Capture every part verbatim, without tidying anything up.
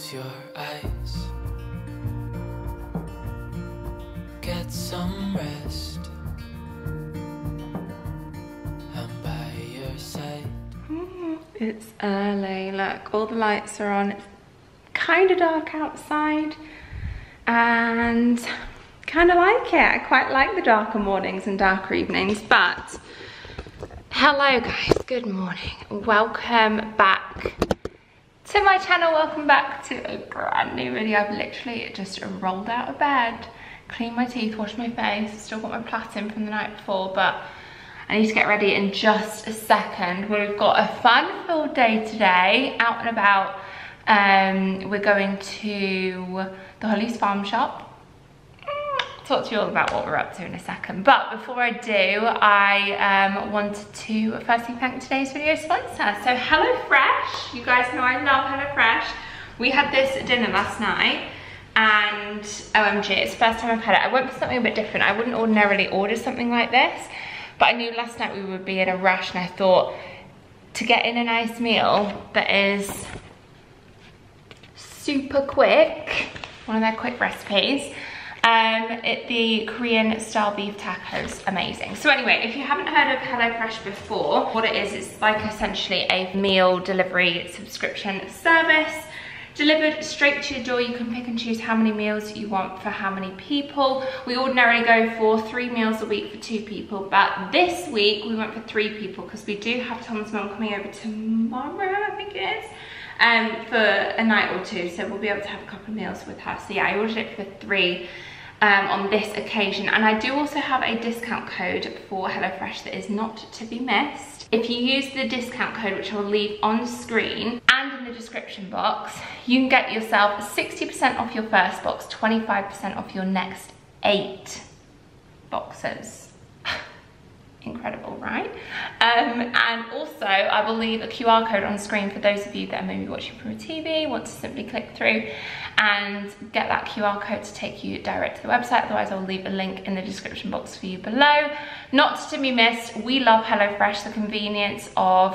with your eyes. Get some rest. I'm by your side. Mm, it's early, look, all the lights are on. It's kind of dark outside and kind of like it. I quite like the darker mornings and darker evenings, but hello guys, good morning. Welcome back to my channel. Welcome back to a brand new video. I've literally just rolled out of bed, cleaned my teeth, washed my face, still got my plait in from the night before, but I need to get ready in just a second. We've got a fun-filled day today, out and about. Um, we're going to the Hollies Farm Shop. Talk to you all about what we're up to in a second, but before I do, I um, wanted to firstly thank today's video sponsor. So Hello Fresh, you guys know I love Hello Fresh. We had this at dinner last night, and O M G, it's the first time I've had it. I went for something a bit different. I wouldn't ordinarily order something like this, but I knew last night we would be in a rush, and I thought to get in a nice meal that is super quick, one of their quick recipes. Um, it, the Korean style beef tacos, amazing. So anyway, if you haven't heard of HelloFresh before, what it is, it's like essentially a meal delivery subscription service delivered straight to your door. You can pick and choose how many meals you want for how many people. We ordinarily go for three meals a week for two people, but this week we went for three people because we do have Tom's mum coming over tomorrow, I think it is. Um, for a night or two, so we'll be able to have a couple of meals with her. So yeah, I ordered it for three um, on this occasion, and I do also have a discount code for HelloFresh that is not to be missed. If you use the discount code, which I'll leave on screen and in the description box, you can get yourself sixty percent off your first box, twenty-five percent off your next eight boxes. Incredible, right? Um, and also I will leave a Q R code on screen for those of you that are maybe watching from a T V, want to simply click through and get that Q R code to take you direct to the website. Otherwise I'll leave a link in the description box for you below. Not to be missed, we love HelloFresh. The convenience of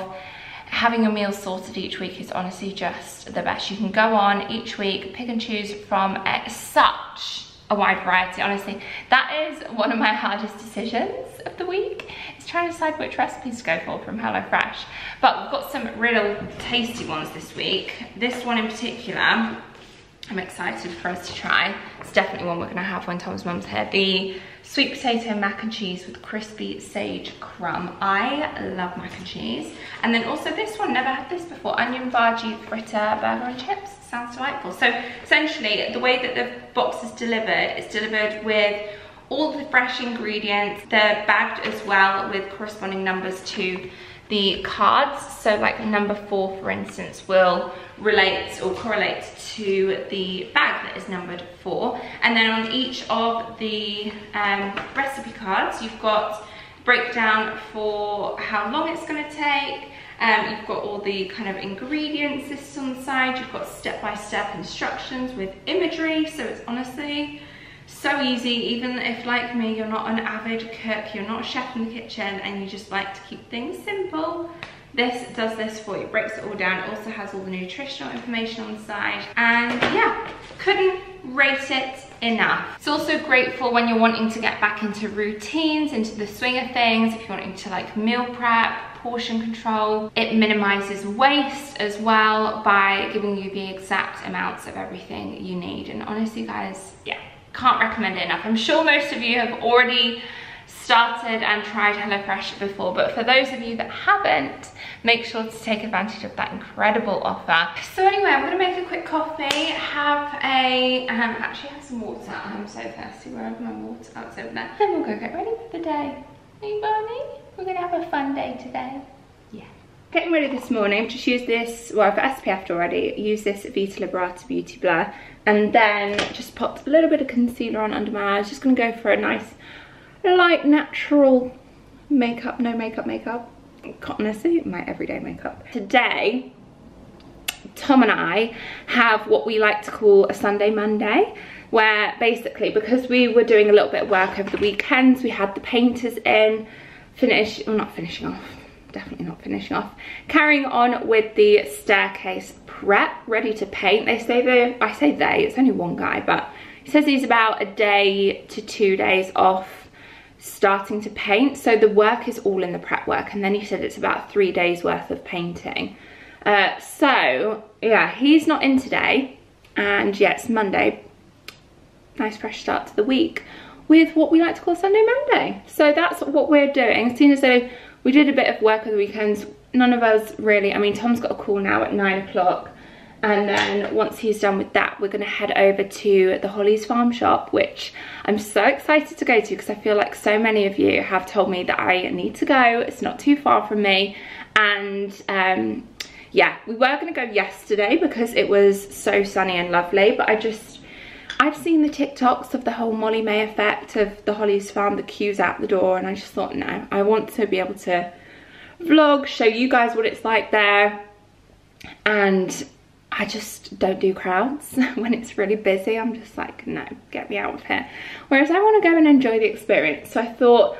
having your meals sorted each week is honestly just the best. You can go on each week, pick and choose from uh, such a wide variety. Honestly, that is one of my hardest decisions of the week, is trying to decide which recipes to go for from HelloFresh. But we've got some real tasty ones this week. This one in particular, I'm excited for us to try. It's definitely one we're going to have when Tom's mum's here. The sweet potato mac and cheese with crispy sage crumb. I love mac and cheese. And then also this one, never had this before. Onion bhaji, fritter, burger and chips. Sounds delightful. So essentially the way that the box is delivered, it's delivered with all the fresh ingredients. They're bagged as well with corresponding numbers to the cards. So like number four, for instance, will relate or correlate to the bag that is numbered four. And then on each of the um, recipe cards, you've got breakdown for how long it's going to take. Um, you've got all the kind of ingredients listed on the side. You've got step-by-step instructions with imagery. So it's honestly so easy, even if like me, you're not an avid cook, you're not a chef in the kitchen, and you just like to keep things simple. This does this for you, breaks it all down. It also has all the nutritional information on the side. And yeah, couldn't rate it enough. It's also great for when you're wanting to get back into routines, into the swing of things, if you're wanting to like meal prep, portion control. It minimizes waste as well by giving you the exact amounts of everything you need. And honestly guys, yeah, can't recommend it enough. I'm sure most of you have already started and tried HelloFresh before, but for those of you that haven't, make sure to take advantage of that incredible offer. So anyway, I'm gonna make a quick coffee, have a, um, actually have some water. I'm so thirsty, wherever my water, oh, it's over there. Then we'll go get ready for the day. Are you burning? We're gonna have a fun day today. Yeah. Getting ready this morning, just use this, well I've S P F'd already, use this Vita Liberata Beauty Blur, and then just popped a little bit of concealer on under my eyes. Just gonna go for a nice, light, natural makeup, no makeup makeup. Honestly, my everyday makeup. Today, Tom and I have what we like to call a Sunday Monday, where basically, because we were doing a little bit of work over the weekends, we had the painters in, finish, well not finishing off, definitely not finishing off. Carrying on with the staircase prep, ready to paint. They say they, I say they, it's only one guy, but he says he's about a day to two days off starting to paint. So the work is all in the prep work. And then he said it's about three days worth of painting. Uh, so yeah, he's not in today. And yeah, it's Monday. Nice fresh start to the week with what we like to call Sunday Monday. So that's what we're doing. Seeing as though we did a bit of work over the weekends, none of us really, I mean, Tom's got a call now at nine o'clock. And then once he's done with that, we're gonna head over to the Hollies Farm Shop, which I'm so excited to go to because I feel like so many of you have told me that I need to go. It's not too far from me. And um, yeah, we were gonna go yesterday because it was so sunny and lovely, but I just, I've seen the TikToks of the whole Molly May effect of the Hollies Farm, the queues out the door, and I just thought, no, I want to be able to vlog, show you guys what it's like there. And I just don't do crowds when it's really busy. I'm just like, no, get me out of here. Whereas I want to go and enjoy the experience. So I thought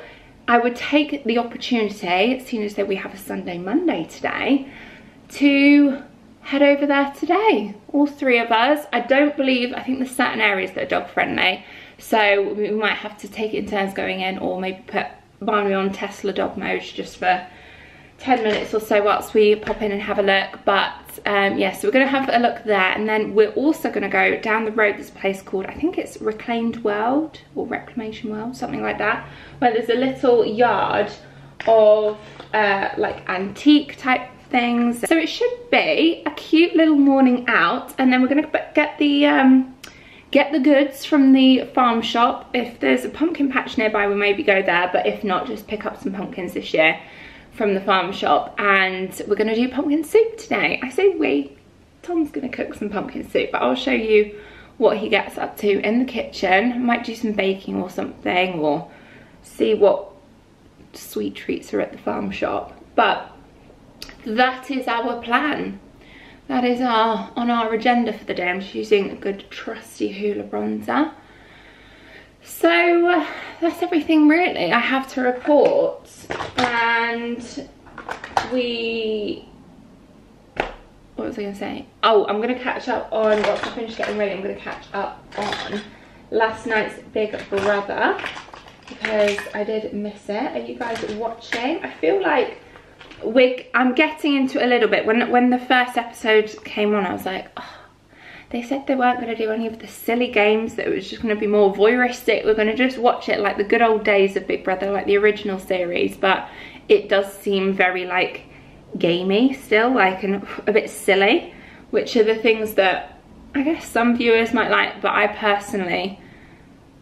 I would take the opportunity, seeing as though we have a Sunday Monday today, to head over there today, all three of us. I don't believe, I think there's certain areas that are dog friendly, so we might have to take it in turns going in, or maybe put Barney on Tesla dog mode just for ten minutes or so whilst we pop in and have a look. But um yeah, so we're going to have a look there, and then we're also going to go down the road. There's a place called, I think it's Reclaimed World or Reclamation World, something like that, where there's a little yard of uh like antique type things. So it should be a cute little morning out, and then we're going to get the um get the goods from the farm shop. If there's a pumpkin patch nearby, we maybe go there, but if not, just pick up some pumpkins this year from the farm shop. And we're going to do pumpkin soup today. I say we, Tom's going to cook some pumpkin soup, but I'll show you what he gets up to in the kitchen. Might do some baking or something, or see what sweet treats are at the farm shop. But that is our plan. That is our on our agenda for the day. I'm just using a good trusty Hoola bronzer. So uh, that's everything really I have to report. And we, what was I gonna say? Oh, I'm gonna catch up on, once I finish getting ready, I'm gonna catch up on last night's Big Brother, because I did miss it. Are you guys watching? I feel like We're, I'm getting into it a little bit. When when the first episode came on, I was like, oh, they said they weren't going to do any of the silly games, that it was just going to be more voyeuristic. We're going to just watch it like the good old days of Big Brother, like the original series. But it does seem very like gamey still, like and a bit silly, which are the things that I guess some viewers might like, but I personally,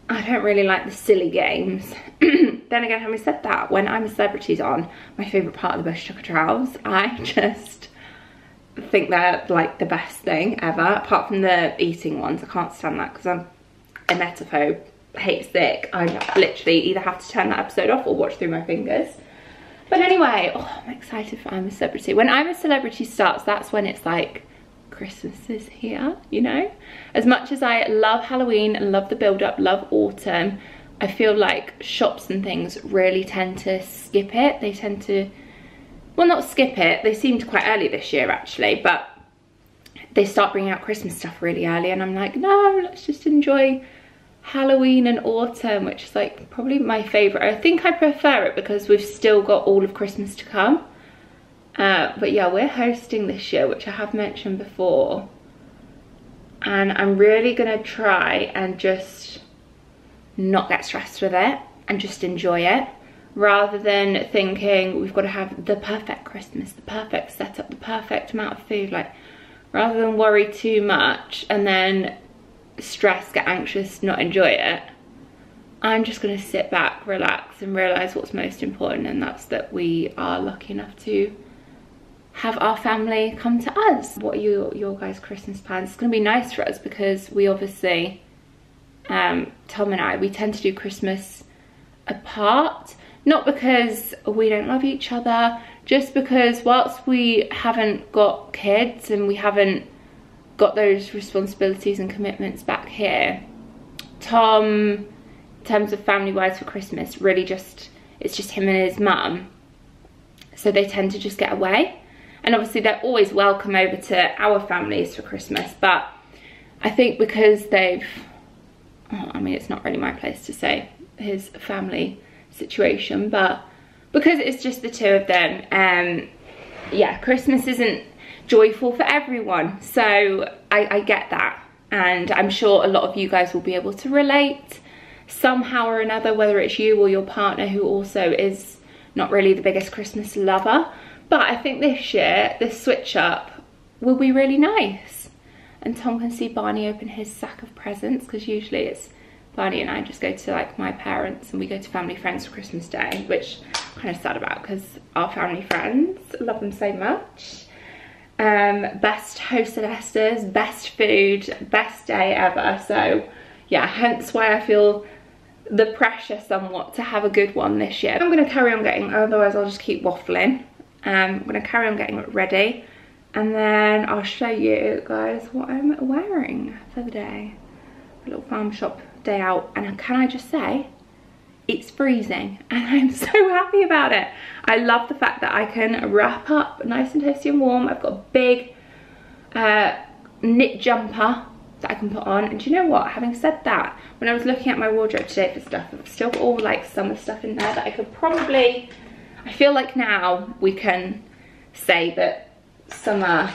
I don't really like the silly games. Then again, having said that, when I'm a Celebrity's on, my favourite part of the Bushtucker Trials, I just think they're like the best thing ever, apart from the eating ones. I can't stand that because I'm a metaphobe, hate sick. I literally either have to turn that episode off or watch through my fingers. But anyway, oh, I'm excited for I'm a Celebrity. When I'm a Celebrity starts, that's when it's like, Christmas is here, you know? As much as I love Halloween, love the build-up, love autumn, I feel like shops and things really tend to skip it. They tend to, well, not skip it, they seemed quite early this year actually, but they start bringing out Christmas stuff really early, and I'm like, no, let's just enjoy Halloween and autumn, which is like probably my favourite. I think I prefer it because we've still got all of Christmas to come. Uh, but yeah, we're hosting this year, which I have mentioned before, and I'm really gonna try and just not get stressed with it and just enjoy it, rather than thinking we've got to have the perfect Christmas, the perfect setup, the perfect amount of food. Like, rather than worry too much and then stress, get anxious, not enjoy it, I'm just gonna sit back, relax, and realise what's most important, and that's that we are lucky enough to have our family come to us. What are you, your guys' Christmas plans? It's gonna be nice for us because we obviously, um, Tom and I, we tend to do Christmas apart. Not because we don't love each other, just because whilst we haven't got kids and we haven't got those responsibilities and commitments back here, Tom, in terms of family-wise for Christmas, really just, it's just him and his mum. so they tend to just get away. And obviously they're always welcome over to our families for Christmas, but I think because they've, oh, I mean, it's not really my place to say his family situation, but because it's just the two of them, um, yeah, Christmas isn't joyful for everyone. So I, I get that. And I'm sure a lot of you guys will be able to relate somehow or another, whether it's you or your partner who also is not really the biggest Christmas lover. But I think this year, this switch up will be really nice. And Tom can see Barney open his sack of presents, because usually it's Barney and I just go to like my parents and we go to family friends for Christmas Day, which I'm kind of sad about because our family friends, love them so much. Um, best hostesses, best food, best day ever. So yeah, hence why I feel the pressure somewhat to have a good one this year. I'm going to carry on getting, otherwise I'll just keep waffling. Um, I'm going to carry on getting ready, and then I'll show you guys what I'm wearing for the day. A little farm shop day out, and can I just say, it's freezing and I'm so happy about it. I love the fact that I can wrap up nice and toasty and warm. I've got a big uh, knit jumper that I can put on. And do you know what? Having said that, when I was looking at my wardrobe today for stuff, I've still got all like summer stuff in there that I could probably, I feel like now we can say that summer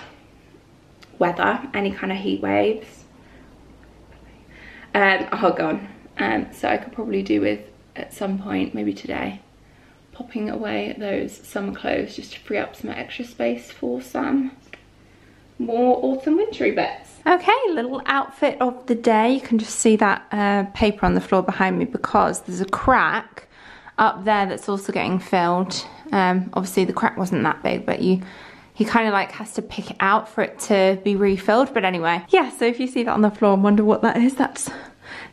weather, any kind of heat waves, um, are gone. Um, so I could probably do with at some point, maybe today, popping away those summer clothes just to free up some extra space for some more autumn wintry bits. Okay, little outfit of the day. You can just see that uh, paper on the floor behind me because there's a crack up there that's also getting filled. Um, obviously the crack wasn't that big, but you he kind of like has to pick it out for it to be refilled. But anyway, yeah, so if you see that on the floor and wonder what that is, that's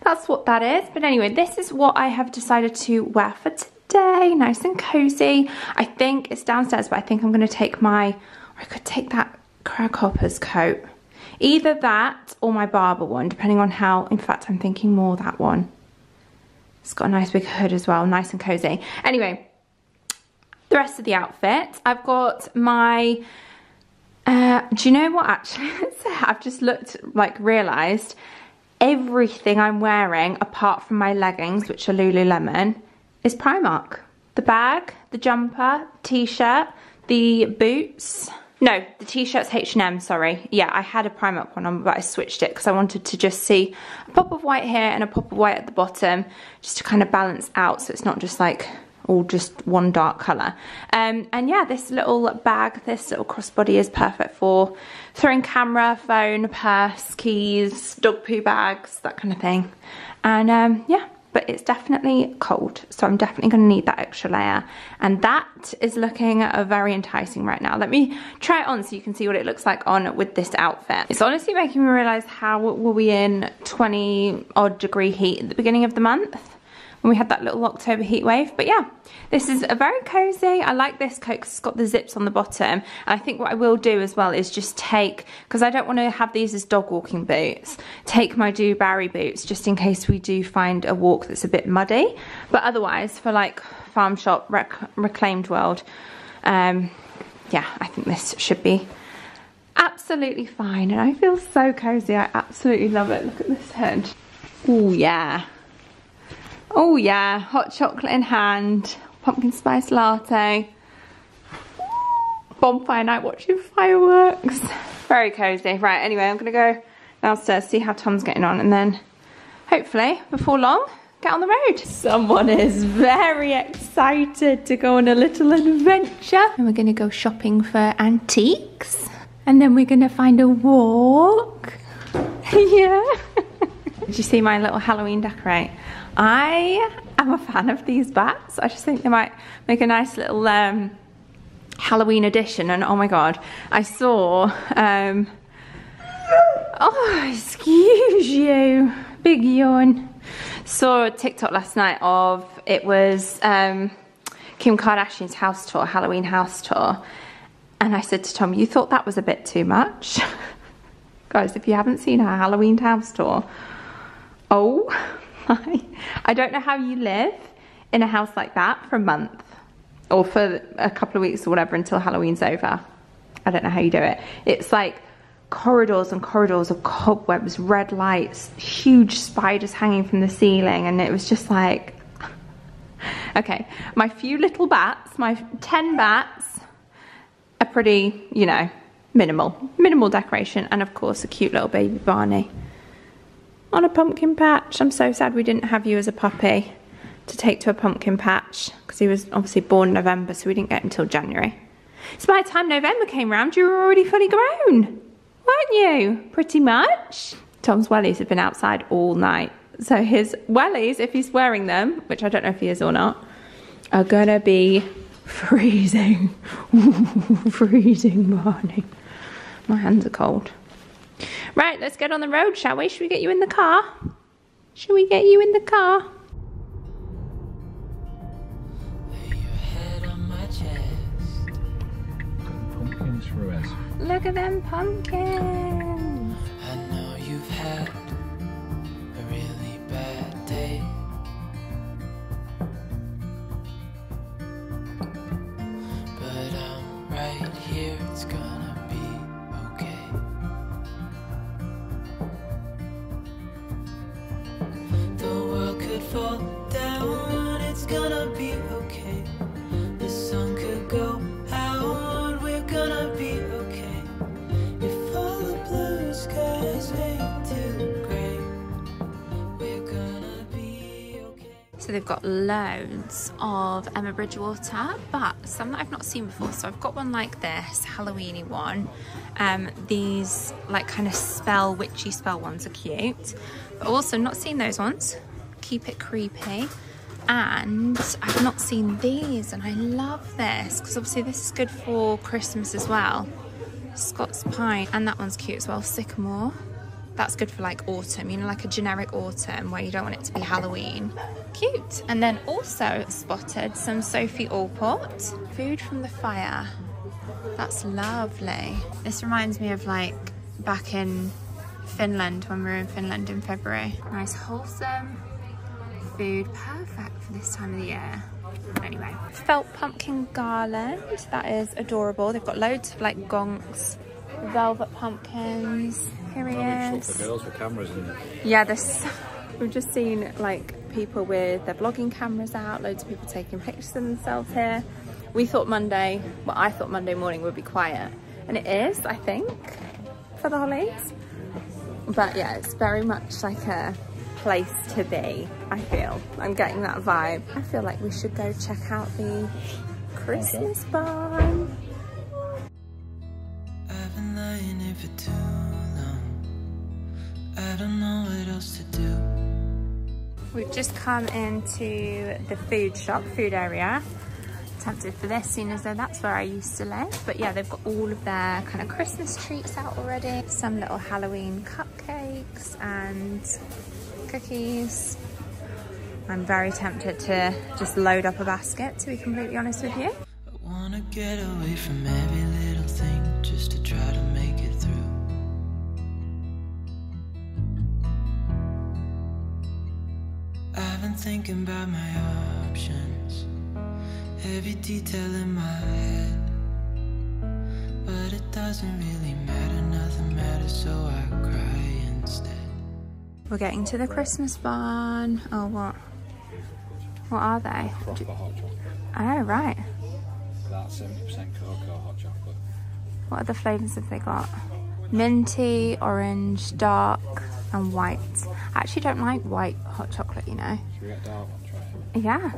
That's what that is. But anyway, this is what I have decided to wear for today. Nice and cozy. I think it's downstairs, but I think I'm going to take my, or I could take that Crackhopper's coat. Either that or my Barber one, depending on how, in fact, I'm thinking more that one. It's got a nice big hood as well. Nice and cozy. Anyway, the rest of the outfit. I've got my, uh, do you know what actually? I've just looked, like realized, everything I'm wearing apart from my leggings, which are Lululemon, is Primark. The bag, the jumper, t-shirt, the boots. No, the t-shirt's H and M, sorry. Yeah, I had a Primark one on, but I switched it because I wanted to just see a pop of white here and a pop of white at the bottom, just to kind of balance out so it's not just like all just one dark colour. Um, and yeah, this little bag, this little crossbody is perfect for throwing camera, phone, purse, keys, dog poo bags, that kind of thing. And um, yeah, but it's definitely cold, so I'm definitely going to need that extra layer. And that is looking uh, very enticing right now. Let me try it on so you can see what it looks like on with this outfit. It's honestly making me realise how were we in twenty odd degree heat at the beginning of the month. We had that little October heat wave. But yeah, this is a very cozy. I like this coat because it's got the zips on the bottom. And I think what I will do as well is just take, because I don't want to have these as dog walking boots, take my Dubarry boots just in case we do find a walk that's a bit muddy. But otherwise, for like farm shop, rec reclaimed world, um, yeah, I think this should be absolutely fine. And I feel so cozy. I absolutely love it. Look at this hood. Oh yeah. Oh yeah, hot chocolate in hand, pumpkin spice latte, bonfire night watching fireworks. Very cozy. Right, anyway, I'm going to go downstairs, see how Tom's getting on, and then hopefully, before long, get on the road. Someone is very excited to go on a little adventure. And we're going to go shopping for antiques, and then we're going to find a walk. Yeah. Did you see my little Halloween decorate? I am a fan of these bats. I just think they might make a nice little um, Halloween edition. And oh my God, I saw, um, oh, excuse you, big yawn. Saw a TikTok last night of, it was um, Kim Kardashian's house tour, Halloween house tour. And I said to Tom, you thought that was a bit too much? Guys, if you haven't seen her Halloween house tour, oh. I don't know how you live in a house like that for a month. or for a couple of weeks or whatever until Halloween's over. I don't know how you do it. It's like corridors and corridors of cobwebs, red lights, huge spiders hanging from the ceiling, and it was just like, okay, my few little bats, my ten bats are pretty, you know, minimal, minimal decoration, and of course a cute little baby Barney on a pumpkin patch. I'm so sad we didn't have you as a puppy to take to a pumpkin patch, because he was obviously born in November, so we didn't get him till January. So by the time November came round, you were already fully grown, weren't you? Pretty much. Tom's wellies have been outside all night. So his wellies, if he's wearing them, which I don't know if he is or not, are gonna be freezing. Ooh, freezing Barney. My hands are cold. Right, let's get on the road, shall we? Should we get you in the car? Should we get you in the car? Look at them pumpkins. I know you've had a really bad day. But I'm right here, it's gonna be okay. The world could fall down, it's gonna be okay. The sun could go out, we're gonna be okay. So they've got loads of Emma Bridgewater, but some that I've not seen before. So I've got one like this, Halloween-y one. Um, these like kind of spell, witchy spell ones are cute. But also not seen those ones. Keep it creepy. And I've not seen these, and I love this, because obviously this is good for Christmas as well. Scots Pine, and that one's cute as well, Sycamore. That's good for like autumn, you know, like a generic autumn where you don't want it to be Halloween. Cute. And then also spotted some Sophie Allport. Food from the fire. That's lovely. This reminds me of like back in Finland, when we were in Finland in February. Nice wholesome food, perfect for this time of the year. Anyway, felt pumpkin garland, that is adorable. They've got loads of like gonks, velvet pumpkins. Here he is. Girls with cameras in there. Yeah, this we've just seen like people with their vlogging cameras out, loads of people taking pictures of themselves here. We thought Monday, well I thought Monday morning would be quiet, and it is, I think, for the Hollies. But yeah, it's very much like a place to be, I feel. I'm getting that vibe. I feel like we should go check out the Christmas barn. I've been lying here for too long. I don't know what else to do. We've just come into the food shop, food area. Tempted for this, seeing as though that's where I used to live. But yeah, they've got all of their kind of Christmas treats out already. Some little Halloween cupcakes and cookies. I'm very tempted to just load up a basket, to be completely honest with you. I want to get away from every little thing just to try to make it through. I've been thinking about my options, every detail in my head, but it doesn't really matter, nothing matters, so I cry instead. We're getting to the Christmas barn. Oh, what? What are they? Chocolate, hot chocolate. Oh, right. About seventy percent cocoa, hot chocolate. What other flavours have they got? Minty, orange, dark, and white. I actually don't like white hot chocolate, you know. Should we get dark one, try it? Yeah.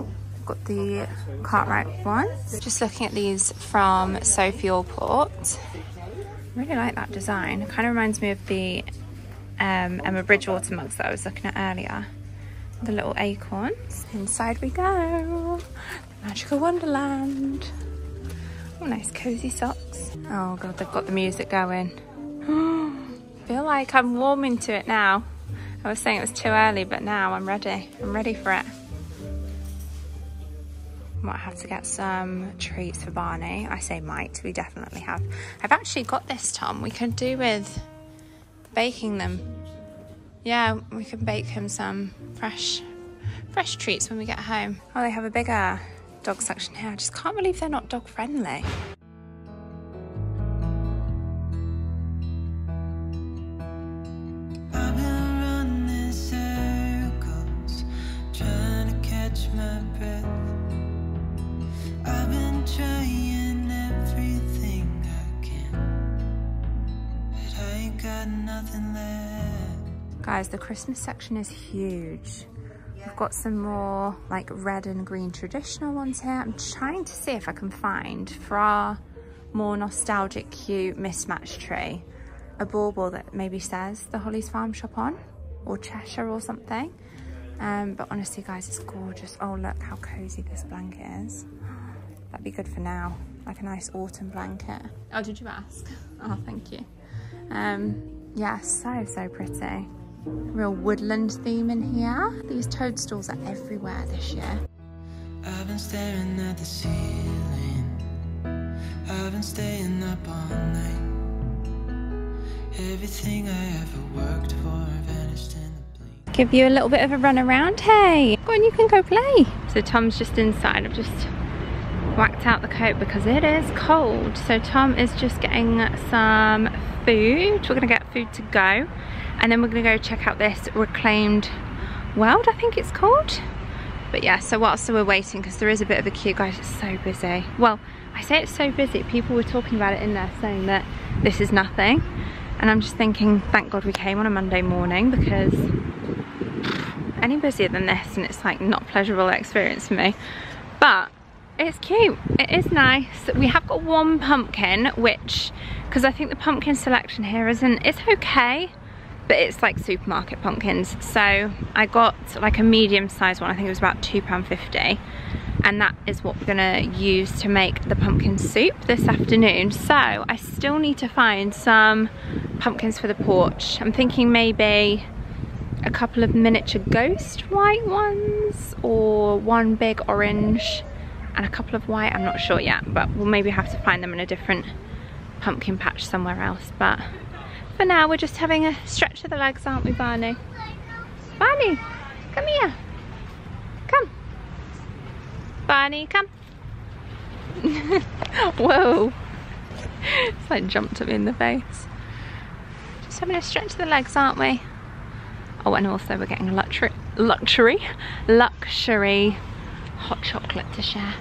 I've got the Cartwright ones. Just looking at these from Sophie Allport. I really like that design. It kind of reminds me of the Um, Emma Bridgewater mugs that I was looking at earlier. The little acorns. Inside we go. Magical Wonderland. Oh, nice cozy socks. Oh God, they've got the music going. Feel like I'm warming to it now. I was saying it was too early, but now I'm ready. I'm ready for it. Might have to get some treats for Barney. I say might, we definitely have. I've actually got this, Tom. We could do with baking them. Yeah, we can bake him some fresh fresh treats when we get home. Oh, they have a bigger dog section here. I just can't believe they're not dog friendly. Guys, the Christmas section is huge. We've got some more like red and green traditional ones here. I'm trying to see if I can find, for our more nostalgic, cute mismatched tree, a bauble that maybe says the Hollies Farm Shop on, or Cheshire or something. Um, but honestly guys, it's gorgeous. Oh look how cozy this blanket is. That'd be good for now, like a nice autumn blanket. Oh, did you ask? Oh, thank you. Um, yeah, so, so pretty. Real woodland theme in here. These toadstools are everywhere this year. I've been staring at the ceiling. I've been staying up all night. Everything I ever worked for vanished in the blink. Give you a little bit of a run around, hey? Go on, you can go play. So Tom's just inside. I've just whacked out the coat because it is cold. So Tom is just getting some food. We're gonna get food to go. And then we're gonna go check out this Reclaimed World, I think it's called. But yeah, so whilst we're waiting, because there is a bit of a queue, guys, it's so busy. Well, I say it's so busy, people were talking about it in there, saying that this is nothing. And I'm just thinking, thank God we came on a Monday morning, because any busier than this, and it's like not a pleasurable experience for me. But it's cute, it is nice. We have got one pumpkin, which, because I think the pumpkin selection here isn't, it's okay. But it's like supermarket pumpkins. So I got like a medium sized one, I think it was about two pounds fifty. And that is what we're gonna use to make the pumpkin soup this afternoon. So I still need to find some pumpkins for the porch. I'm thinking maybe a couple of miniature ghost white ones, or one big orange and a couple of white, I'm not sure yet, but we'll maybe have to find them in a different pumpkin patch somewhere else. But for now, we're just having a stretch of the legs, aren't we, Barney? Barney, come here. Come. Barney, come. Whoa. It's like jumped at me in the face. Just having a stretch of the legs, aren't we? Oh, and also we're getting luxury, luxury, luxury hot chocolate to share.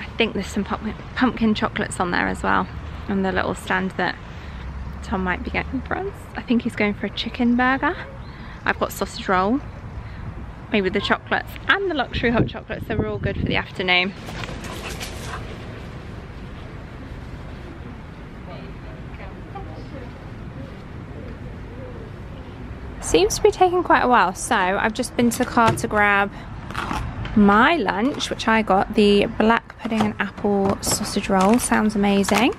I think there's some pumpkin, pumpkin chocolates on there as well, on the little stand that Tom might be getting for us. I think he's going for a chicken burger. I've got sausage roll, maybe the chocolates and the luxury hot chocolates, so we're all good for the afternoon. Seems to be taking quite a while, so I've just been to the car to grab my lunch, which I got the black pudding and apple sausage roll, sounds amazing.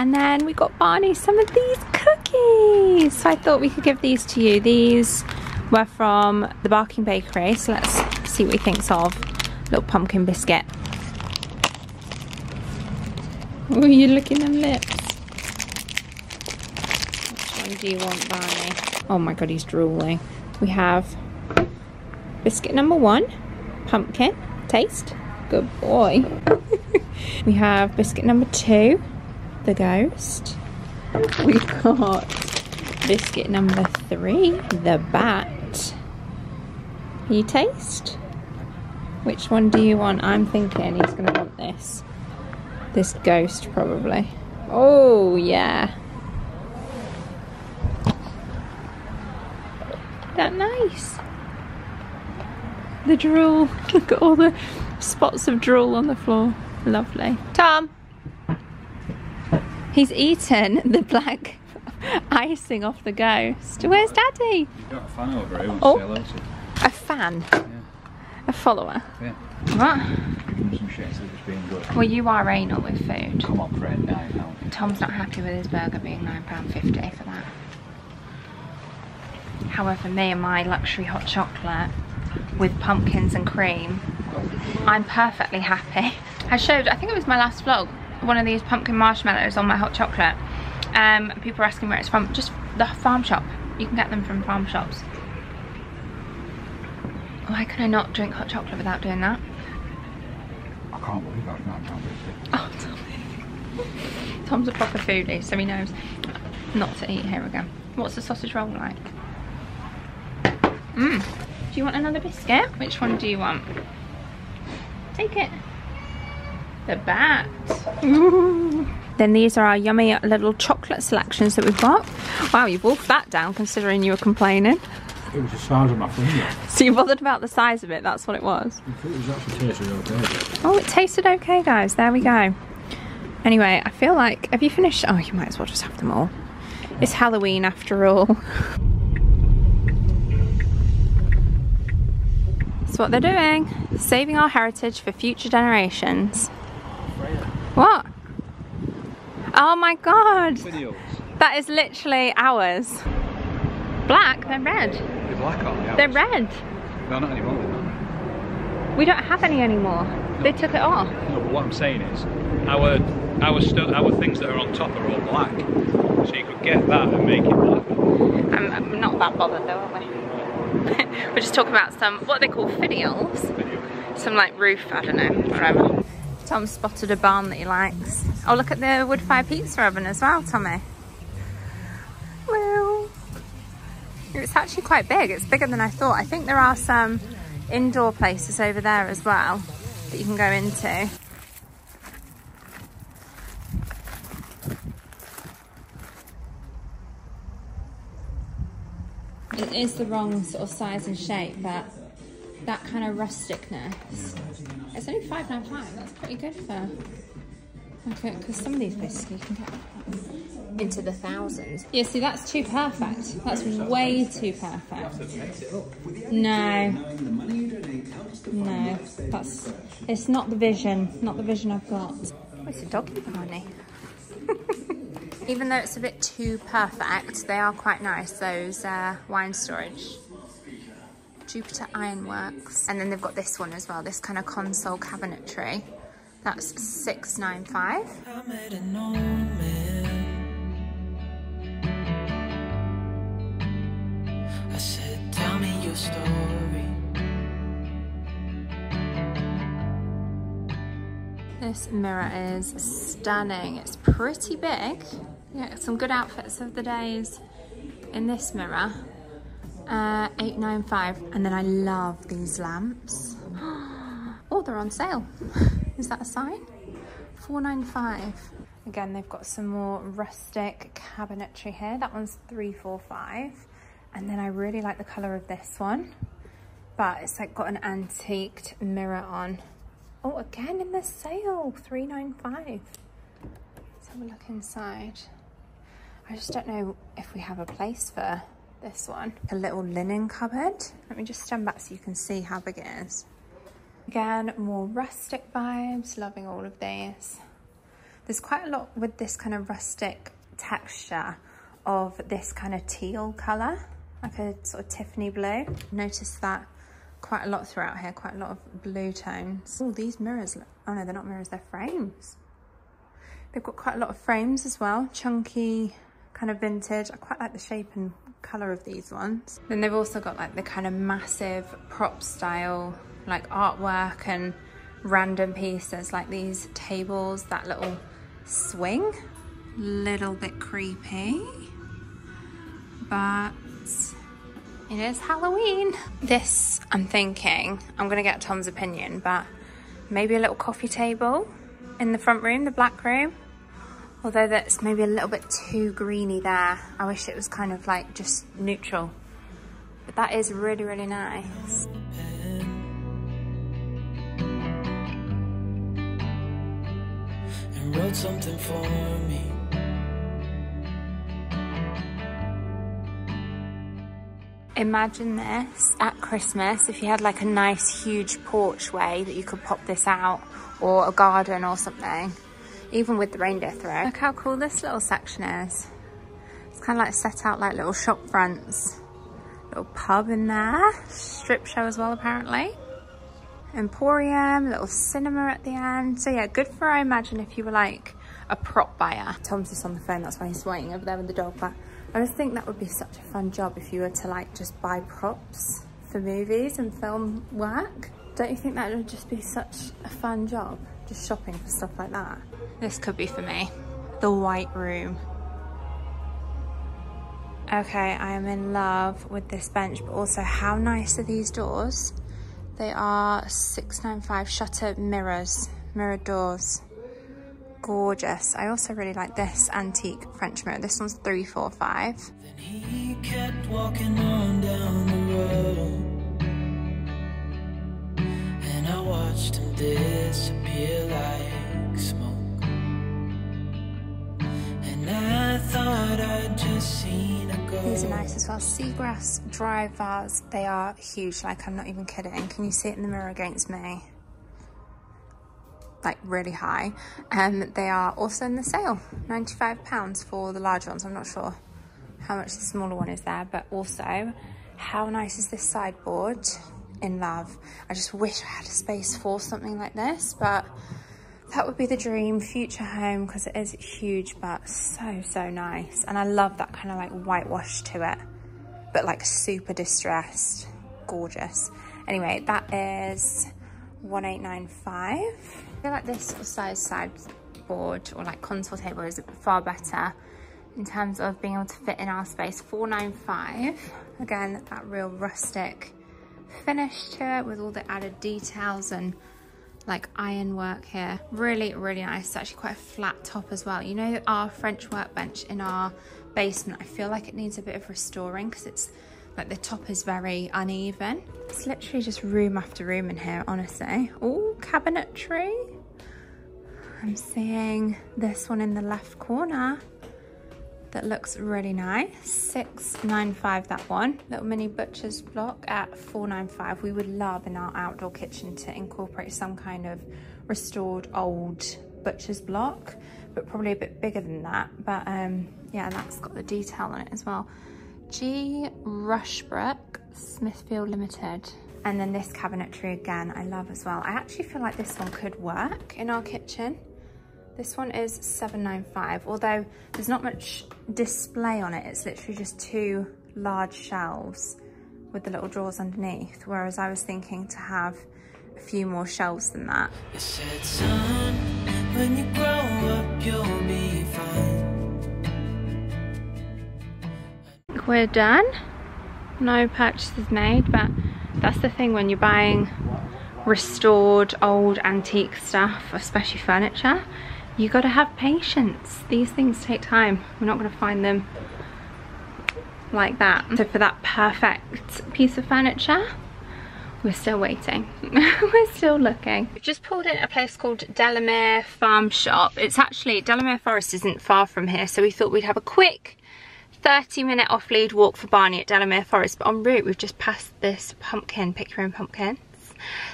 And then we got Barney some of these cookies. So I thought we could give these to you. These were from the Barking Bakery. So let's see what he thinks of little pumpkin biscuit. Oh, you look at them lips. Which one do you want, Barney? Oh my God, he's drooling. We have biscuit number one, pumpkin taste. Good boy. We have biscuit number two, the ghost. We've got biscuit number three, the bat. You taste? Which one do you want? I'm thinking he's gonna want this. This ghost probably. Oh yeah. That nice. The drool. Look at all the spots of drool on the floor. Lovely. Tom. He's eaten the black icing off the ghost. Where's Daddy? You've got a fan over here. Oh, to say hello to. A fan? Yeah. A follower? Yeah. What? Give him some shit, so it's being good. Well, you are anal with food. Come on, Fred, nine pounds. Tom's not happy with his burger being nine pounds fifty for that. However, me and my luxury hot chocolate with pumpkins and cream, I'm perfectly happy. I showed, I think it was my last vlog, one of these pumpkin marshmallows on my hot chocolate. Um, people are asking where it's from. Just the farm shop. You can get them from farm shops. Why can I not drink hot chocolate without doing that? can't believe that's not Tom Brady. Oh, Tommy. Tom's a proper foodie, so he knows not to eat here again. What's the sausage roll like? Mmm. Do you want another biscuit? Which one do you want? Take it. The bat. Ooh. Then these are our yummy little chocolate selections that we've got. Wow, you wolfed that down considering you were complaining. It was the size of my finger. So you bothered about the size of it, that's what it was. It was actually tasted okay. Oh, it tasted okay, guys. There we go. Anyway, I feel like, have you finished? Oh, you might as well just have them all. It's Halloween after all. That's what they're doing. Saving our heritage for future generations. What? Oh my god! Videos. That is literally ours. Black, they're red. They're black, aren't they? They're red. No, not anymore. We don't have any anymore. No. They took it off. No, but what I'm saying is, our our stu our things that are on top are all black. So you could get that and make it black. I'm, I'm not that bothered though, are we? We're just talking about some, what they call finials. Video. Some like roof, I don't know, whatever. Tom spotted a barn that he likes. Oh, look at the wood fire pizza oven as well, Tommy. Well, it's actually quite big. It's bigger than I thought. I think there are some indoor places over there as well that you can go into. It is the wrong sort of size and shape, but that kind of rusticness. It's only five ninety-five, that's pretty good for... Okay, because some of these places you can get into the thousands. Yeah, see, that's too perfect. That's way too perfect. No. No, that's... It's not the vision, not the vision I've got. Oh, it's a doggy pony. Even though it's a bit too perfect, they are quite nice, those uh, wine storage. Jupiter Ironworks, and then they've got this one as well, this kind of console cabinetry. That's six ninety-five. I met an old man. I said, tell me your story. This mirror is stunning. It's pretty big. Yeah, some good outfits of the days in this mirror. Uh, eight ninety-five, and then I love these lamps. Oh, they're on sale. Is that a sign? four ninety-five. Again, they've got some more rustic cabinetry here. That one's three forty-five, and then I really like the color of this one, but it's like got an antiqued mirror on. Oh, again in the sale, three ninety-five. Let's have a look inside. I just don't know if we have a place for this one. A little linen cupboard. Let me just stand back so you can see how big it is. Again, more rustic vibes, loving all of these. There's quite a lot with this kind of rustic texture of this kind of teal colour, like a sort of Tiffany blue. Noticed that quite a lot throughout here, quite a lot of blue tones. Oh, these mirrors, oh no, they're not mirrors, they're frames. They've got quite a lot of frames as well, chunky, kind of vintage. I quite like the shape and colour of these ones. Then they've also got like the kind of massive prop style, like artwork and random pieces, like these tables, that little swing. Little bit creepy, but it is Halloween. This, I'm thinking, I'm gonna get Tom's opinion, but maybe a little coffee table in the front room, the black room. Although that's maybe a little bit too greeny there. I wish it was kind of like just neutral. But that is really, really nice. And wrote something for me. Imagine this at Christmas, if you had like a nice huge porchway that you could pop this out, or a garden or something. Even with the reindeer throw. Look how cool this little section is. It's kind of like set out like little shop fronts. Little pub in there. Strip show as well, apparently. Emporium, little cinema at the end. So yeah, good for, I imagine, if you were like a prop buyer. Tom's just on the phone, that's why he's waiting over there with the dog. But I just think that would be such a fun job if you were to like just buy props for movies and film work. Don't you think that would just be such a fun job? just shopping for stuff like that. This could be for me. The White Room. Okay, I am in love with this bench, but also how nice are these doors? They are six nine five shutter mirrors, mirror doors. Gorgeous. I also really like this antique French mirror. This one's three four five. Then he kept walking on down the road, and I watched him disappear like smoke, and I thought I'd just seen a ghost. These are nice as well. Seagrass dry vase. They are huge. Like, I'm not even kidding. Can you see it in the mirror against me? Like really high. Um, they are also in the sale, ninety-five pounds for the larger ones. I'm not sure how much the smaller one is there, but also how nice is this sideboard? In love. I just wish I had a space for something like this, but that would be the dream future home, because it is huge, but so, so nice. And I love that kind of like whitewash to it, but like super distressed, gorgeous. Anyway, that is one eight nine five. I feel like this sort of size sideboard or like console table is far better in terms of being able to fit in our space. Four nine five. Again, that real rustic finish to it with all the added details and like ironwork here. Really, really nice. It's actually quite a flat top as well. You know, our French workbench in our basement, I feel like it needs a bit of restoring because it's like the top is very uneven. It's literally just room after room in here, honestly. Oh, cabinetry. I'm seeing this one in the left corner that looks really nice. six nine five, that one. Little mini butcher's block at four nine five. We would love in our outdoor kitchen to incorporate some kind of restored old butcher's block, but probably a bit bigger than that. But um, yeah, that's got the detail on it as well. G. Rushbrook, Smithfield Limited. And then this cabinetry again, I love as well. I actually feel like this one could work in our kitchen. This one is seven nine five, although there's not much display on it. It's literally just two large shelves with the little drawers underneath, whereas I was thinking to have a few more shelves than that. It said, "Son, when you grow up, you'll be fine." We're done, no purchases made, but that's the thing when you're buying restored old antique stuff, especially furniture, you got to have patience. These things take time. We're not going to find them like that. So for that perfect piece of furniture, we're still waiting. We're still looking. We've just pulled in at a place called Delamere Farm Shop. It's actually, Delamere Forest isn't far from here, so we thought we'd have a quick thirty minute off lead walk for Barney at Delamere Forest, but en route we've just passed this pumpkin, pick your own pumpkins.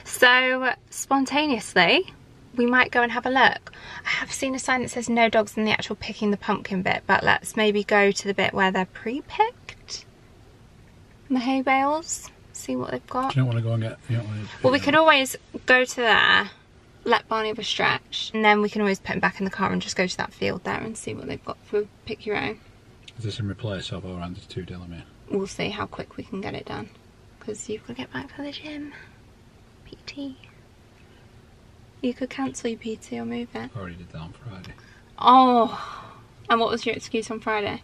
So spontaneously we might go and have a look. I have seen a sign that says no dogs in the actual picking the pumpkin bit, but let's maybe go to the bit where they're pre-picked in the hay bales, see what they've got. You don't want to go and get, you don't want to well we could always go to there, let Barney have a stretch, and then we can always put him back in the car and just go to that field there and see what they've got for pick your own. Is this in replace of or under two Delamere? We'll see how quick we can get it done, because you've got to get back to the gym. P T. You could cancel your P T or move it. I already did that on Friday. Oh, and what was your excuse on Friday?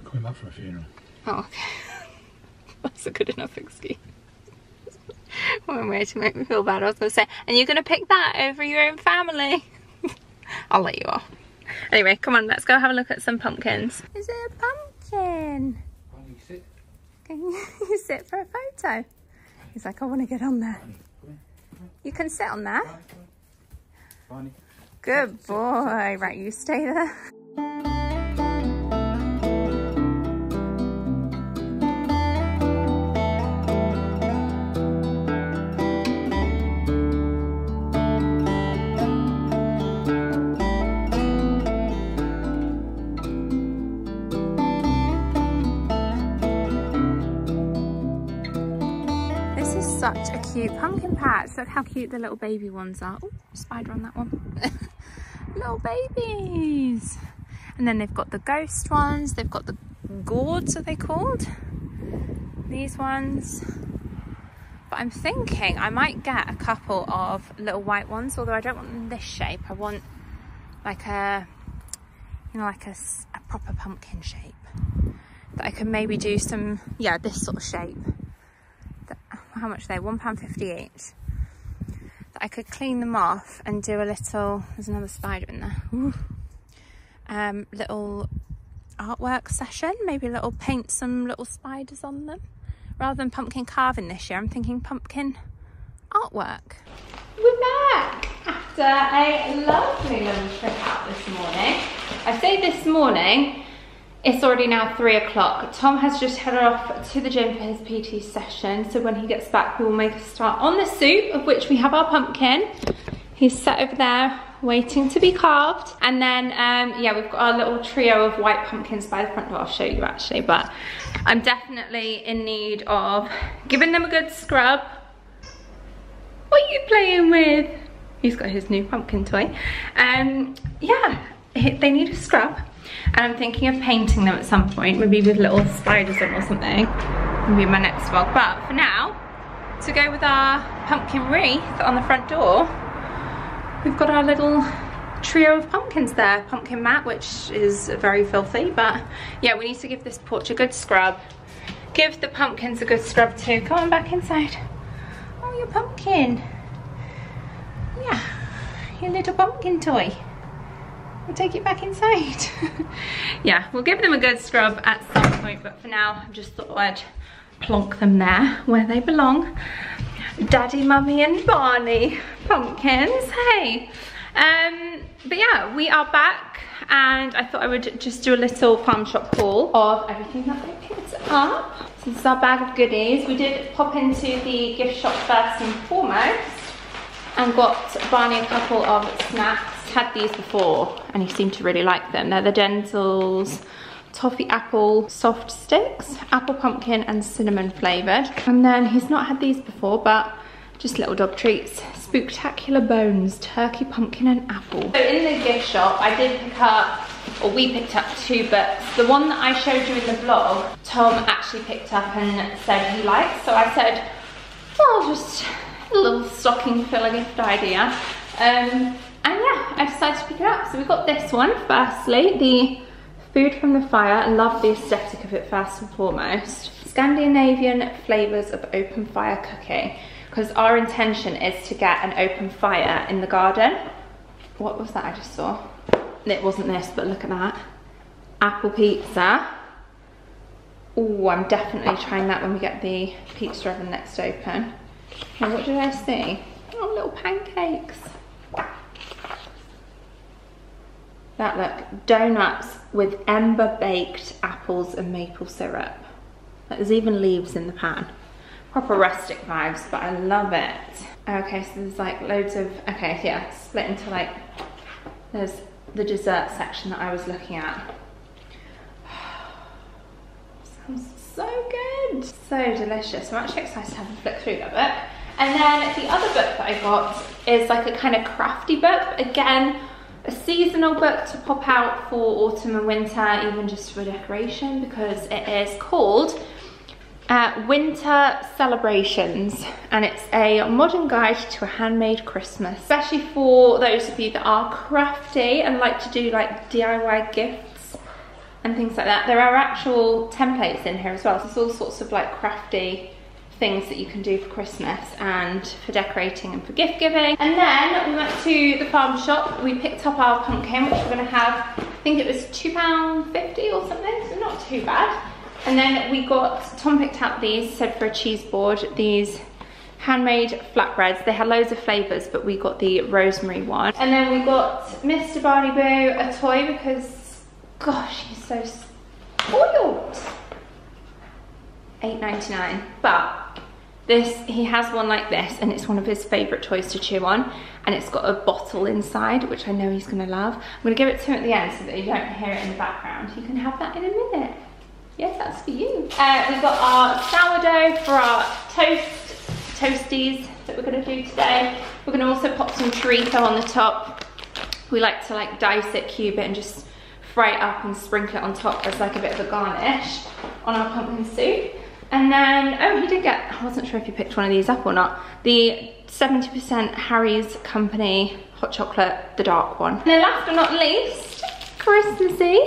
I'm coming back from a funeral. Oh, okay. That's a good enough excuse. One way to make me feel bad. I was going to say, and you're going to pick that over your own family. I'll let you off. Anyway, come on, let's go have a look at some pumpkins. Is it a pumpkin? Can you sit? Can you sit for a photo? He's like, I want to get on there. You can sit on there. Good boy. Right, you stay there. Such a cute pumpkin patch. Look how cute the little baby ones are. Oh, spider on that one. Little babies. And then they've got the ghost ones. They've got the gourds, are they called? These ones. but I'm thinking I might get a couple of little white ones, although I don't want them this shape. I want like a, you know, like a, a proper pumpkin shape that I can maybe do some, yeah, this sort of shape. That, how much are they? one pound fifty each. That I could clean them off and do a little, there's another spider in there. Ooh. Um, little artwork session, maybe a little paint some little spiders on them. Rather than pumpkin carving this year, I'm thinking pumpkin artwork. We're back after a lovely lunch trip out this morning. I say this morning, it's already now three o'clock. Tom has just headed off to the gym for his P T session, so when he gets back, we will make a start on the soup, of which we have our pumpkin. He's sat over there waiting to be carved. And then, um, yeah, we've got our little trio of white pumpkins by the front door. I'll show you actually, but I'm definitely in need of giving them a good scrub. What are you playing with? He's got his new pumpkin toy. Um, yeah, they need a scrub. And I'm thinking of painting them at some point, maybe with little spiders on or something. Maybe my next vlog. But for now, to go with our pumpkin wreath on the front door, we've got our little trio of pumpkins there. Pumpkin mat, which is very filthy, but yeah, we need to give this porch a good scrub. Give the pumpkins a good scrub too. Come on back inside. Oh, your pumpkin. Yeah, your little pumpkin toy. We'll take it back inside. Yeah, we'll give them a good scrub at some point, but for now, I just thought I'd plonk them there where they belong. Daddy, Mummy and Barney pumpkins, hey. Um, but yeah, we are back, and I thought I would just do a little farm shop haul of everything that I picked up. So this is our bag of goodies. We did pop into the gift shop first and foremost and got Barney a couple of snacks. Had these before and he seemed to really like them. They're the Denzels toffee apple soft sticks, apple pumpkin and cinnamon flavored. And then he's not had these before, but just little dog treats. Spooktacular bones, turkey pumpkin and apple. So in the gift shop I did pick up, or we picked up two books. The one that I showed you in the vlog, Tom actually picked up and said he liked. So I said, well, just a little stocking filler gift idea. Um, and yeah, I decided to pick it up. So we got this one firstly, the Food from the Fire. I love the aesthetic of it first and foremost. Scandinavian flavours of open fire cooking. Because our intention is to get an open fire in the garden. What was that I just saw? It wasn't this, but look at that. Apple pizza. Oh, I'm definitely trying that when we get the pizza oven next open. Now, what did I see? Oh, little pancakes. That look, donuts with ember baked apples and maple syrup. There's even leaves in the pan. Proper rustic vibes, but I love it. Okay, so there's like loads of, okay, yeah, split into like, there's the dessert section that I was looking at. Sounds so good. So delicious. I'm actually excited to have a flick through that book. And then the other book that I got is like a kind of crafty book, but again, a seasonal book to pop out for autumn and winter, even just for decoration, because it is called uh, Winter Celebrations, and it's a modern guide to a handmade Christmas, especially for those of you that are crafty and like to do like D I Y gifts and things like that. There are actual templates in here as well, so there's all sorts of like crafty things that you can do for Christmas and for decorating and for gift giving. And then we went to the farm shop. We picked up our pumpkin, which we're going to have, I think it was two pounds fifty or something, so not too bad. And then we got, Tom picked out these, said for a cheese board, these handmade flatbreads. They had loads of flavours, but we got the rosemary one. And then we got Mister Barney Boo a toy because, gosh, he's so spoiled. eight ninety-nine, but this, he has one like this and it's one of his favorite toys to chew on, and it's got a bottle inside, which I know he's gonna love. I'm gonna give it to him at the end so that you don't hear it in the background. You can have that in a minute. Yes, that's for you. Uh, we've got our sourdough for our toast toasties that we're gonna do today. We're gonna also pop some chorizo on the top. We like to like dice it, cube it and just fry it up and sprinkle it on top as like a bit of a garnish on our pumpkin soup. And then, oh, he did get, I wasn't sure if he picked one of these up or not, the seventy percent Harry's Company hot chocolate, the dark one. And then last but not least, Christmassy,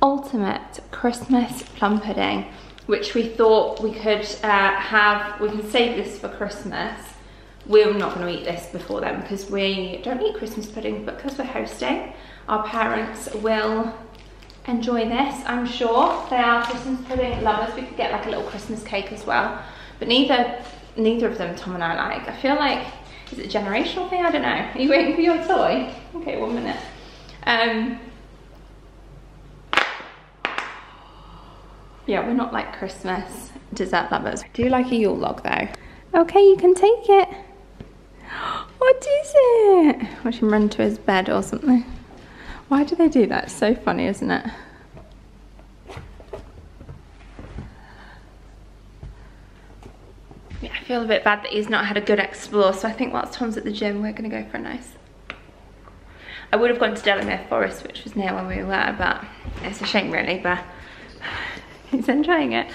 Ultimate Christmas Plum Pudding, which we thought we could uh, have, we can save this for Christmas. We're not going to eat this before then because we don't eat Christmas pudding, but because we're hosting, our parents will enjoy this, I'm sure. They are Christmas pudding lovers. We could get like a little Christmas cake as well, but neither neither of them Tom and I like. I feel like, is it a generational thing? I don't know. Are you waiting for your toy? Okay, one minute. Um, yeah, we're not like Christmas dessert lovers. I do like a Yule log though. Okay, you can take it. What is it? Watch him run to his bed or something. Why do they do that? It's so funny, isn't it? Yeah, I feel a bit bad that he's not had a good explore, so I think whilst Tom's at the gym, we're going to go for a nice... I would have gone to Delamere Forest, which was near where we were, but it's a shame really, but he's enjoying it.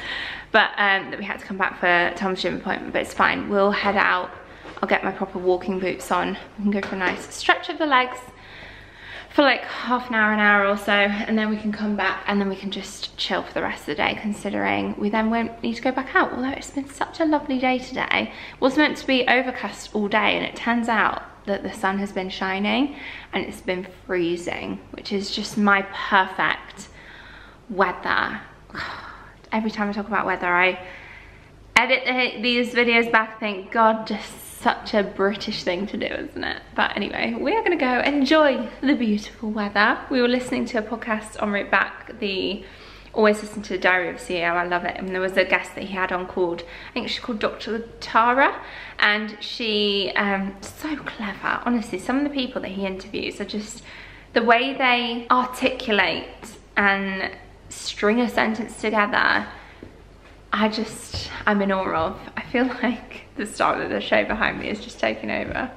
But um, that we had to come back for Tom's gym appointment, but it's fine. We'll head out. I'll get my proper walking boots on. We can go for a nice stretch of the legs for like half an hour, an hour or so, and then we can come back and then we can just chill for the rest of the day, considering we then won't need to go back out, although it's been such a lovely day today. It was meant to be overcast all day, and it turns out that the sun has been shining and it's been freezing, which is just my perfect weather. Every time I talk about weather, I edit the, these videos back, think, God, just such a British thing to do, isn't it? But anyway, we are going to go enjoy the beautiful weather. We were listening to a podcast en route back, the always listen to the Diary of C E O, I love it. And there was a guest that he had on called, I think she's called Doctor Tara, and she, um, so clever, honestly. Some of the people that he interviews are just, the way they articulate and string a sentence together, I just, I'm in awe of. I feel like the start of the show behind me is just taking over.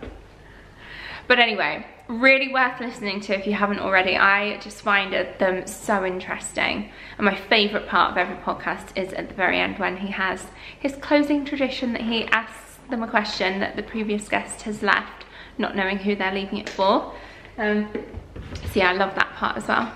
But anyway, really worth listening to if you haven't already. I just find them so interesting. And my favourite part of every podcast is at the very end when he has his closing tradition that he asks them a question that the previous guest has left, not knowing who they're leaving it for. Um, so yeah, I love that part as well.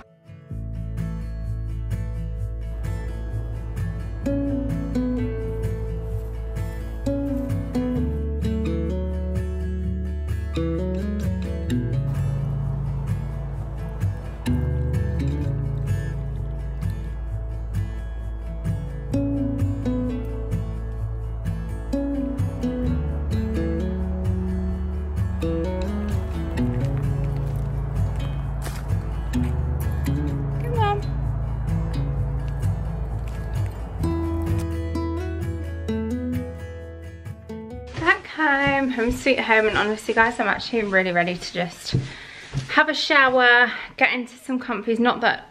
I'm sweet home, and honestly guys, I'm actually really ready to just have a shower, get into some comfies. Not that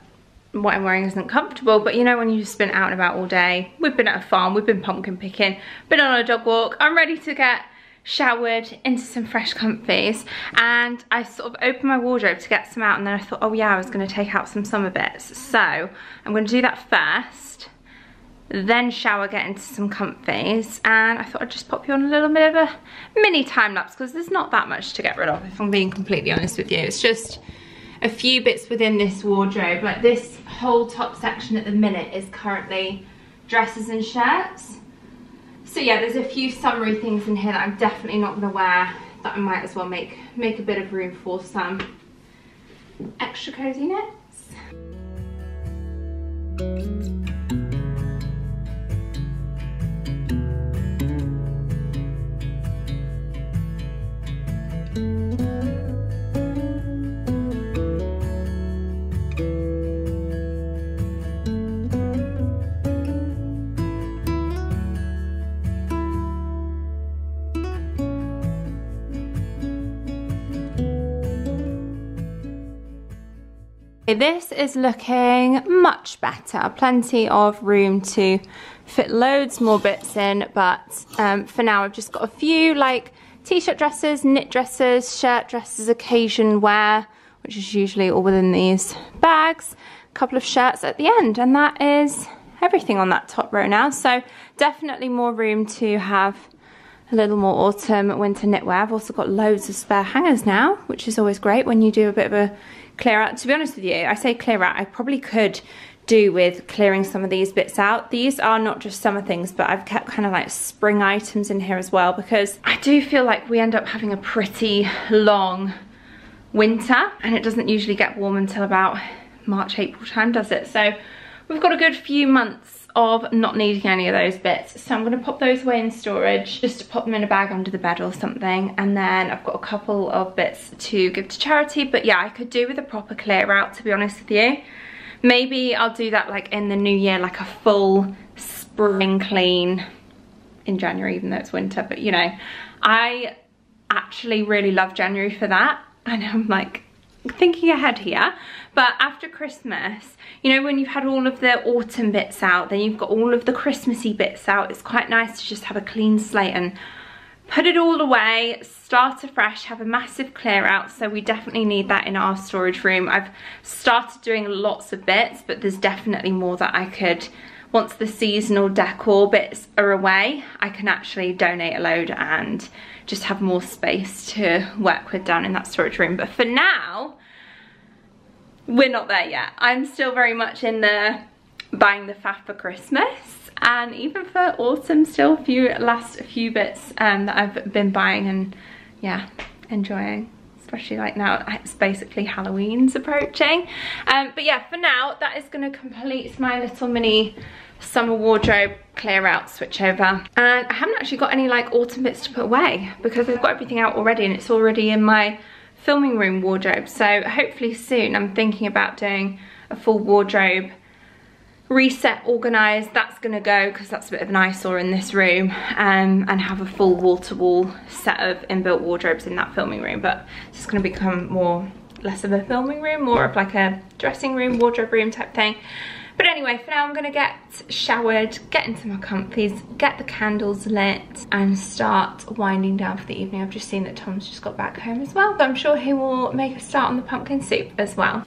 what I'm wearing isn't comfortable, but you know when you've just been out and about all day, we've been at a farm, we've been pumpkin picking, been on a dog walk, I'm ready to get showered into some fresh comfies. And I sort of opened my wardrobe to get some out, and then I thought, oh yeah, I was going to take out some summer bits, so I'm going to do that first, then shower, get into some comfies, and I thought I'd just pop you on a little bit of a mini time lapse, because there's not that much to get rid of, if I'm being completely honest with you. It's just a few bits within this wardrobe. Like this whole top section at the minute is currently dresses and shirts, so yeah, there's a few summery things in here that I'm definitely not going to wear, that I might as well make make a bit of room for some extra cozy knits. This is looking much better. Plenty of room to fit loads more bits in, but um, for now I've just got a few like t-shirt dresses, knit dresses, shirt dresses, occasion wear, which is usually all within these bags, a couple of shirts at the end, and that is everything on that top row now, so definitely more room to have a little more autumn winter knitwear. I've also got loads of spare hangers now, which is always great when you do a bit of a clear out. To be honest with you, I say clear out, I probably could do with clearing some of these bits out. These are not just summer things, but I've kept kind of like spring items in here as well, because I do feel like we end up having a pretty long winter, and it doesn't usually get warm until about March, April time, does it? So we've got a good few months of not needing any of those bits, so I'm going to pop those away in storage, just to pop them in a bag under the bed or something. And then I've got a couple of bits to give to charity, but yeah, I could do with a proper clear out, to be honest with you. Maybe I'll do that like in the new year, like a full spring clean in January, even though it's winter. But you know, I actually really love January for that, and I'm like thinking ahead here. But after Christmas, you know, when you've had all of the autumn bits out, then you've got all of the Christmassy bits out, it's quite nice to just have a clean slate and put it all away, start afresh, have a massive clear out. So we definitely need that in our storage room. I've started doing lots of bits, but there's definitely more that I could, once the seasonal decor bits are away, I can actually donate a load and just have more space to work with down in that storage room. But for now, we're not there yet. I'm still very much in the buying the faff for Christmas, and even for autumn, still a few last few bits um, that I've been buying and yeah, enjoying, especially like now it's basically Halloween's approaching. Um, but yeah, for now, that is going to complete my little mini summer wardrobe clear out switchover. And I haven't actually got any like autumn bits to put away, because I've got everything out already and it's already in my filming room wardrobe. So hopefully soon, I'm thinking about doing a full wardrobe reset, organized. That's gonna go, because that's a bit of an eyesore in this room, um, and have a full wall-to-wall set of inbuilt wardrobes in that filming room. But it's just gonna become more, less of a filming room, more of like a dressing room, wardrobe room type thing. But anyway, for now I'm gonna get showered, get into my comfies, get the candles lit, and start winding down for the evening. I've just seen that Tom's just got back home as well, but I'm sure he will make a start on the pumpkin soup as well.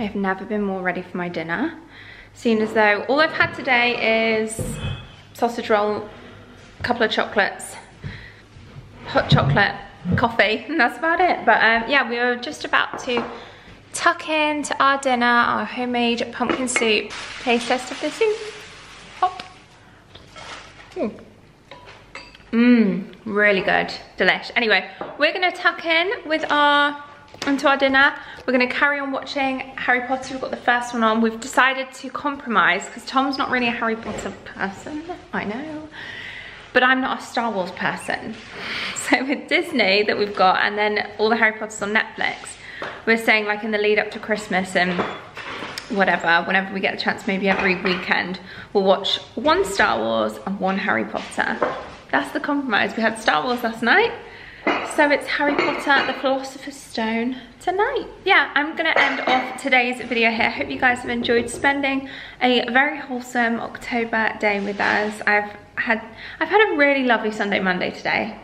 I've never been more ready for my dinner, seeing as though all I've had today is sausage roll, a couple of chocolates, hot chocolate, coffee, and that's about it. But um, yeah, we were just about to tuck into our dinner, our homemade pumpkin soup. Taste test of the soup. Hop. Mmm, really good, delish. Anyway, we're gonna tuck in with our onto our dinner. We're going to carry on watching Harry Potter. We've got the first one on. We've decided to compromise because Tom's not really a Harry Potter person, I know, but I'm not a Star Wars person. So with Disney that we've got, and then all the Harry Potters on Netflix, we're saying like in the lead up to Christmas and whatever, whenever we get a chance, maybe every weekend, we'll watch one Star Wars and one Harry Potter. That's the compromise. We had Star Wars last night, so it's Harry Potter, the Philosopher's Stone tonight. Yeah, I'm gonna end off today's video here. I hope you guys have enjoyed spending a very wholesome October day with us. I've had I've had a really lovely Sunday, Monday today.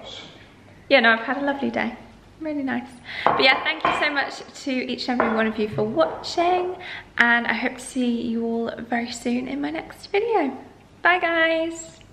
Yeah, no, I've had a lovely day. really nice. But yeah, thank you so much to each and every one of you for watching, and I hope to see you all very soon in my next video. Bye guys.